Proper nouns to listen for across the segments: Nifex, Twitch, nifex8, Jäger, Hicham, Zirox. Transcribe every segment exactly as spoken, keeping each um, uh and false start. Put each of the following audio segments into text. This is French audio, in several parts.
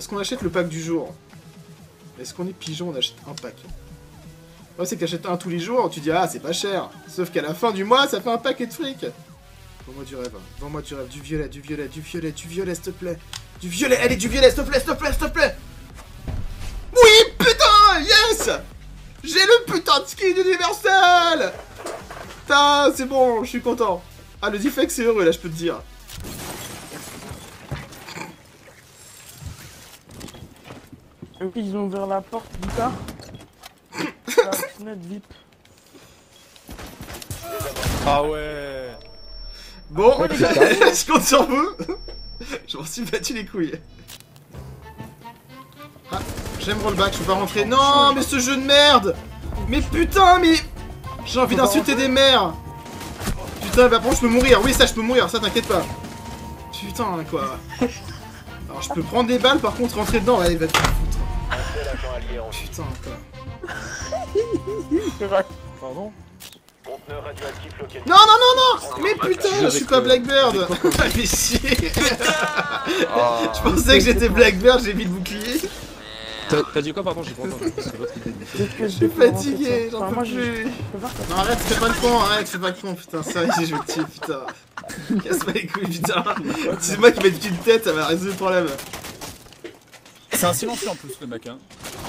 Est-ce qu'on achète le pack du jour? Est-ce qu'on est pigeon, on achète un pack? Ouais, c'est que t'achètes un tous les jours, tu dis ah c'est pas cher. Sauf qu'à la fin du mois, ça fait un paquet de fric. Vends-moi du rêve, vends-moi du rêve, du violet, du violet, du violet, du violet, s'il te plaît. Du violet, allez, du violet, s'il te plaît, s'il te plaît, s'il te plaît. Oui, putain, yes. J'ai le putain de skin universel. Putain, c'est bon, je suis content. Ah, le nifex c'est heureux, là, je peux te dire. Ils ont ouvert la porte, putain. La fenêtre vip. Ah ouais. Bon, ah, je compte sur vous. Je m'en suis battu les couilles. Ah, j'aime rollback, je peux pas rentrer. Non, mais ce jeu de merde. Mais putain, mais... J'ai envie d'insulter des mères. Putain, bah bon, je peux mourir. Oui, ça, je peux mourir, ça, t'inquiète pas. Putain, quoi. Alors, je peux prendre des balles, par contre, rentrer dedans. Allez, va te foutre. Putain, quoi. Pardon. Non, non, non, non. Mais putain, je suis pas Blackbird. Mais si. Je pensais que j'étais Blackbird, j'ai mis le bouclier. T'as dit quoi? Pardon, j'ai pas entendu. Je suis fatigué, j'en peux plus. Non, arrête, fais pas de con, arrête, fais pas de con, putain, ça, j'ai joué petit, putain. Casse pas les couilles, putain. C'est moi qui mets une tête, ça va résoudre le problème. C'est un silencieux en plus, le mec, hein.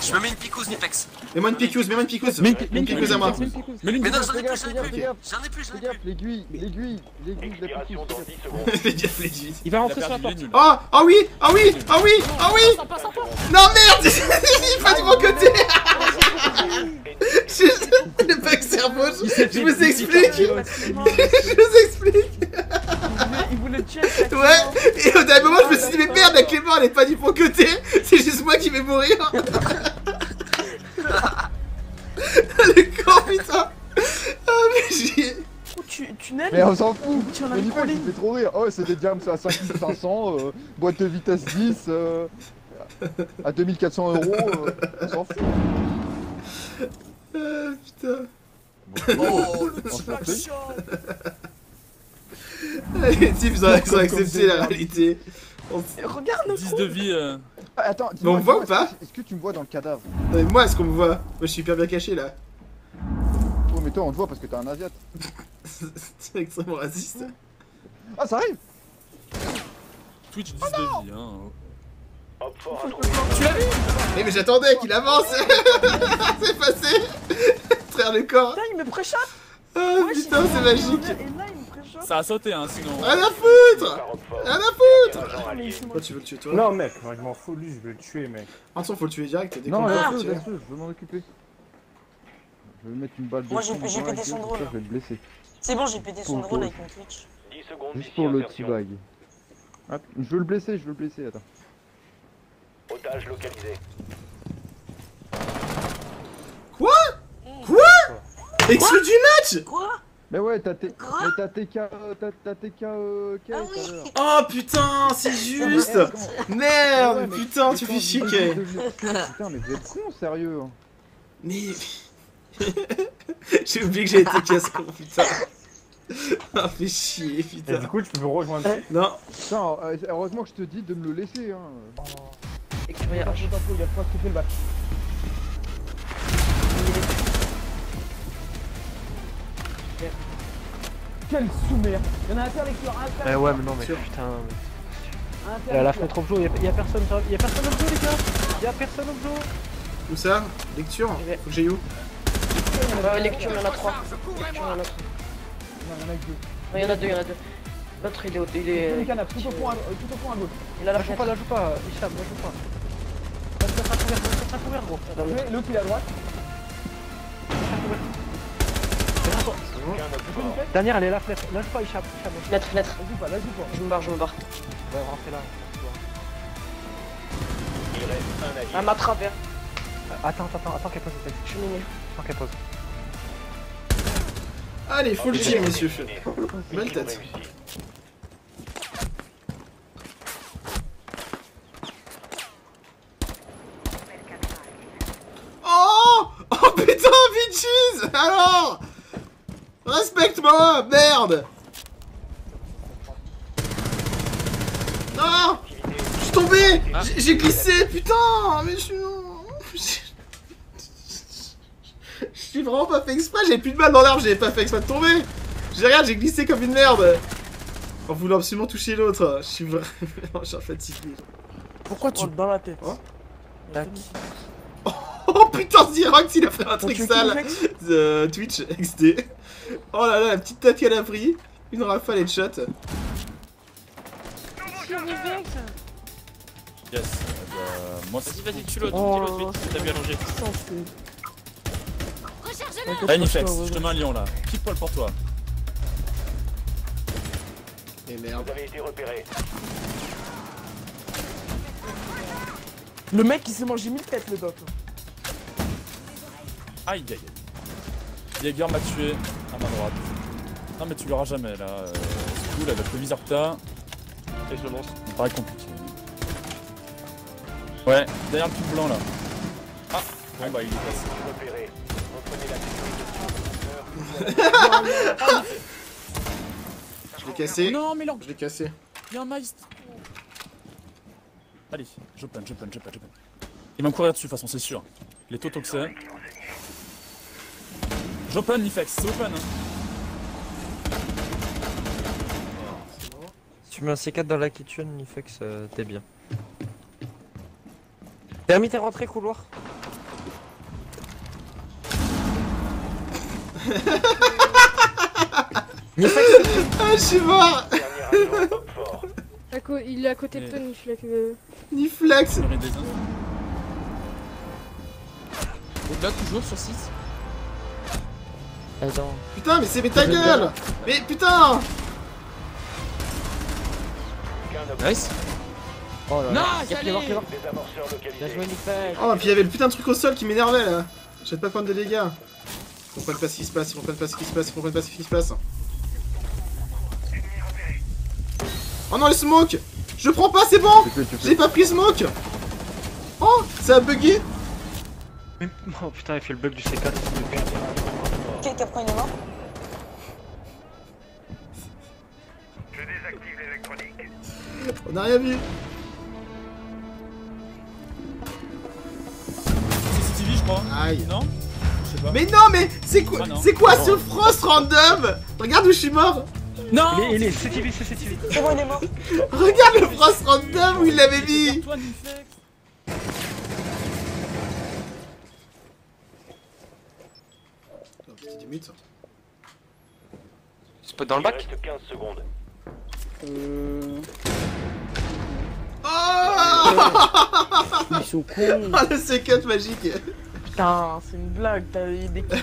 Je me mets une picouse, Nifex. Mets-moi une picouse, mets-moi une picouse. Mets une picouse à moi. Mais non, j'en ai plus, j'en ai plus. J'en ai plus, j'en ai plus. L'aiguille, l'aiguille, l'aiguille de la picouse. Il va rentrer sur la porte. Ah, ah oui, ah oui, ah oui, ah oui. Non, merde, il passe de mon côté. Le bug cerveau, je vous explique. Je vous explique. Il voulait tuer. Ouais, et au dernier moment, je me suis dit, mais merde, la Clément, elle est pas du bon côté. C'est juste moi qui vais mourir. Le con, putain. Ah, mais j'ai... Tu, tunnel. Mais on s'en fout. Tu en as mis quoi, il me fait trop rire. Oh, c'est des diams à cinq mille cinq cents, euh, boîte de vitesse dix, euh, à deux mille quatre cents euros, euh, on s'en fout. Ah, putain. Oh, le petit. Les types ils ont accepté la réalité. Regarde nos dix de vie. Euh... Ah, attends, mais on me voit ou pas? Est-ce que tu me vois dans le cadavre? Non, mais moi, est-ce qu'on me voit? Moi, je suis hyper bien caché là. Oh, mais toi, on te voit parce que t'es un asiate. C'est extrêmement raciste. Ah, ça arrive. Twitch dix oh, de vie, hein. Hop, fort, oh, tu l'as vu? Mais, mais j'attendais qu'il avance. C'est passé. Traire le corps. Putain, il me préchappe. Ah, ouais, putain, c'est magique. Ça a sauté, hein, sinon. Rien à foutre! Rien à foutre! Pourquoi tu veux le tuer, toi? Non, mec, je m'en fous, lui, je vais le tuer, mec. Attention, faut le tuer direct, t'as des comptes. Non, laisse-le, laisse-le, je veux m'en occuper. Je vais mettre une balle de moi, j'ai pété son drone. Je vais le blesser. C'est bon, j'ai pété son drone avec mon Twitch. Juste pour le petit bag. Je veux le blesser, je veux le blesser, attends. Otage localisé. Quoi? Quoi? Exclu du match? Quoi? Mais ouais, t'as tes T K, t'as T K, euh, ah oui. Oh putain, c'est juste. Merde, ouais, putain, tu fais chier. Putain, mais vous êtes con, sérieux. Mais... J'ai oublié que j'ai été casse-con, putain. Ah, fais chier, putain. Et du coup, tu peux me rejoindre. Non. Putain, heureusement que je te dis de me le laisser, hein. Et que tu vas y avoir un peu d'infos, il y a pas coupé le bac. Quel sous-mer! Y'en a un terre lecteur, un terre. Eh ouais, mais non, mais putain. Mais... La fenêtre objo, y'a personne, y'a personne objo, les gars! Y'a personne objo! Où ça? Lecture? Faut que j'aille où? Ouais, lecture, y'en a trois. Lecture, y'en a trois. Non, y'en a que deux. Non, y'en a deux, y'en a deux. L'autre, il est au. Il est. Tout au fond à gauche. Il a la fenêtre. La joue pas, Hicham, la joue pas. Reste à couvert, reste à couvert, gros. L'autre, il est à droite. Dernière, elle est là, fenêtre. Lâche pas, échappe. Fenêtre, fenêtre. Vas-y pas, vas-y pas. Je me barre, je me barre. Ouais, rentrez là. Il reste un avis. Un à travers. Attends, attends, attends qu'elle pose le texte. Je suis miné. Attends qu'elle pose. Allez, faut le chier, monsieur. Belle tête. Oh! Oh putain, Vinches! Alors! Respecte-moi, merde. Non. Je tombé, ah. J'ai glissé, putain. Mais je suis... J'ai vraiment pas fait exprès, j'ai plus de balles dans l'arbre, j'ai pas fait exprès de tomber. J'ai rien, j'ai glissé comme une merde. En voulant absolument toucher l'autre, je suis vraiment fatigué. Pourquoi tu... dans la tête. Hein. Tac. Oh putain, Zirox, il a fait un truc sale. The Twitch X D. Oh là là, la petite tête qu'elle a pris. Une rafale et de shot. Yes. Vas-y, vas-y, tue l'autre, tue l'autre, t'as bien allongé. Allez Nifex, je te mets un lion là, pile poil pour toi. Et merde. Vous avez été repéré. Le mec il s'est mangé mille têtes le doc. Aïe aïe aïe. Jäger m'a tué à ma droite. Non mais tu l'auras jamais là. Euh, C'est cool avec le viseur que t'as. Et je le lance. Ça paraît compliqué. Ouais, derrière le tout blanc là. Ah, bon bah il est passé. Je l'ai cassé. Non mais non. Je l'ai cassé. Il y a un maïstre. Allez, je panne, je panne, je panne, je panne. Il va me courir dessus de toute façon, c'est sûr. Il est tôt que c'est. J'open Nifex, c'est open hein. Tu mets un C quatre dans la kitchen Nifex, euh, t'es bien. Permis t'es rentré couloir. Ah je suis mort. Il est à côté de toi Niflex. Niflex. Là toujours sur six. Attends. Putain mais c'est mais ta gueule. Mais putain. Nice. Oh là là. Non, oh et puis il y avait le putain de truc au sol qui m'énervait là. J'allais pas prendre de dégâts. Ils comprennent pas ce qui se passe, ils comprennent pas ce qui se passe, ils comprennent pas ce qui se passe. Oh non, les smokes! Je prends pas, c'est bon! J'ai pas pris smoke! Oh! Ça a bugué! Oh putain, il fait le bug du C quatre. Quelqu'un prend une main? Je désactive l'électronique. On a rien vu! C C T V, je crois. Aïe! Non? Mais non, mais c'est quoi, ah c'est quoi oh. Ce frost random? Regarde où je suis mort. Non, il est C C T V, C C T V. C'est bon, il est mort. Regarde le frost random où il l'avait mis. C'est pas dans le bac. Euh... Oh, ils sont cons. Oh, le C quatre magique. Putain, c'est une blague, t'as eu des kills.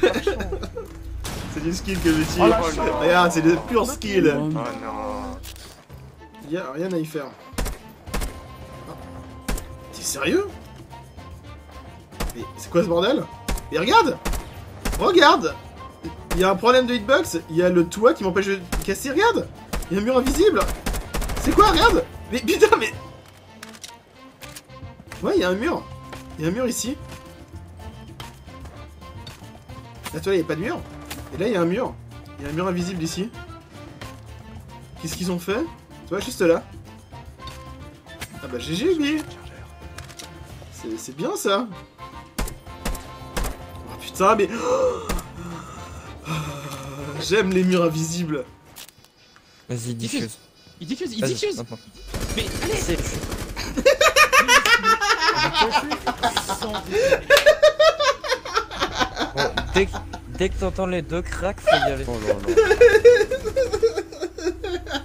C'est du skill que j'utilise. Oh, regarde, c'est du pur skill. Oh non. Y'a rien à y faire. Oh. T'es sérieux? Mais c'est quoi ce bordel? Mais regarde! Regarde! Y'a un problème de hitbox, y'a le toit qui m'empêche de casser, regarde! Y'a un mur invisible! C'est quoi, regarde? Mais putain, mais. Ouais, y'a un mur. Y'a un mur ici. Là, toi, il n'y a pas de mur. Et là, il y a un mur. Il y a un mur invisible ici. Qu'est-ce qu'ils ont fait? Toi, juste là. Ah bah, G G, lui. C'est bien, ça. Oh putain, mais... J'aime les murs invisibles. Vas-y, diffuse. Il diffuse, il diffuse. Mais allez. Bon, dès que, dès que t'entends les deux cracks, faut y aller. Oh là là.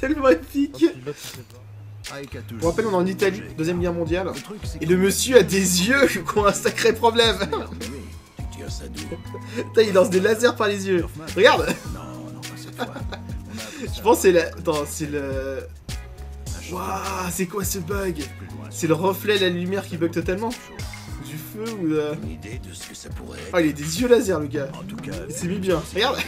Tellement épique. Pour rappel, on est en Italie, deuxième guerre mondiale. Et le monsieur a des yeux qui ont un sacré problème. Putain, il lance des lasers par les yeux. Regarde. Je pense que c'est la... Attends, c'est le... Waouh, c'est quoi ce bug? C'est le reflet de la lumière qui bug totalement. Du feu ou de... Ah, oh, il a des yeux laser le gars. En tout cas, c'est mis bien. Regarde.